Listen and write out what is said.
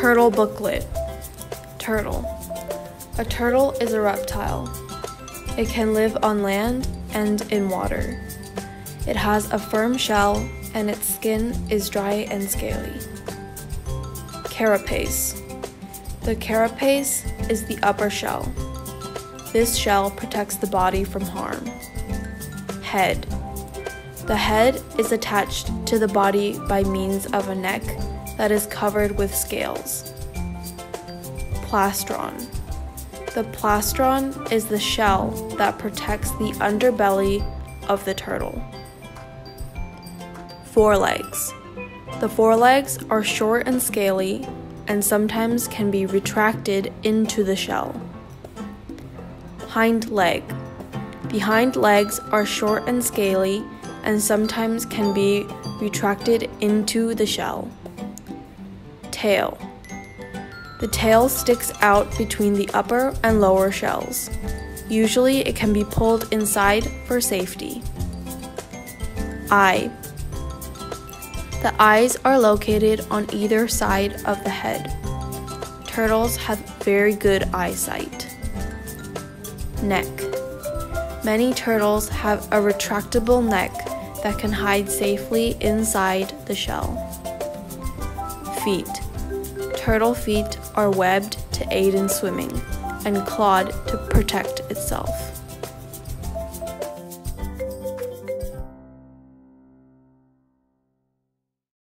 Turtle booklet. Turtle. A turtle is a reptile. It can live on land and in water. It has a firm shell and its skin is dry and scaly. Carapace. The carapace is the upper shell. This shell protects the body from harm. Head. The head is attached to the body by means of a neck that is covered with scales. Plastron. The plastron is the shell that protects the underbelly of the turtle. Forelegs. The forelegs are short and scaly and sometimes can be retracted into the shell. Hind leg. The hind legs are short and scaly and sometimes can be retracted into the shell. Tail. The tail sticks out between the upper and lower shells. Usually it can be pulled inside for safety. Eye. The eyes are located on either side of the head. Turtles have very good eyesight. Neck. Many turtles have a retractable neck that can hide safely inside the shell. Feet. Turtle feet are webbed to aid in swimming and clawed to protect itself.